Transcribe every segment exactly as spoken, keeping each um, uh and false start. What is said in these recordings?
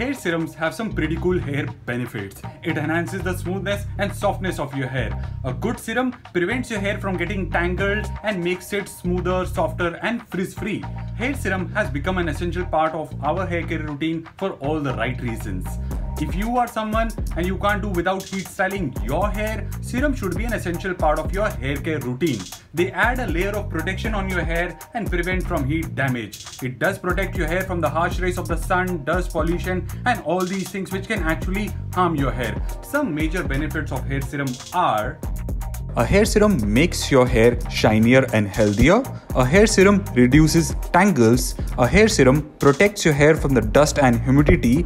Hair serums have some pretty cool hair benefits. It enhances the smoothness and softness of your hair. A good serum prevents your hair from getting tangled and makes it smoother, softer and frizz-free. Hair serum has become an essential part of our hair care routine for all the right reasons. If you are someone and you can't do without heat styling your hair, serum should be an essential part of your hair care routine. They add a layer of protection on your hair and prevent from heat damage. It does protect your hair from the harsh rays of the sun, dust, pollution and all these things which can actually harm your hair. Some major benefits of hair serum are: a hair serum makes your hair shinier and healthier. A hair serum reduces tangles. A hair serum protects your hair from the dust and humidity.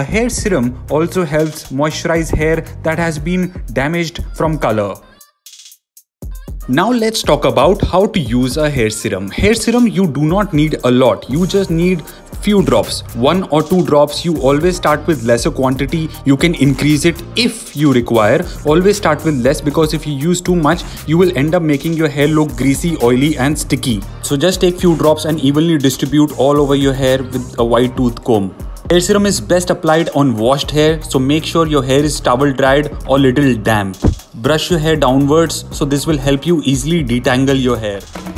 A hair serum also helps moisturize hair that has been damaged from color. Now let's talk about how to use a hair serum. Hair serum you do not need a lot. You just need few drops, one or two drops. You always start with lesser quantity. You can increase it if you require. Always start with less, because if you use too much, you will end up making your hair look greasy, oily and sticky. So just take few drops and evenly distribute all over your hair with a wide tooth comb. Hair serum is best applied on washed hair, so make sure your hair is towel dried or little damp. Brush your hair downwards, so this will help you easily detangle your hair.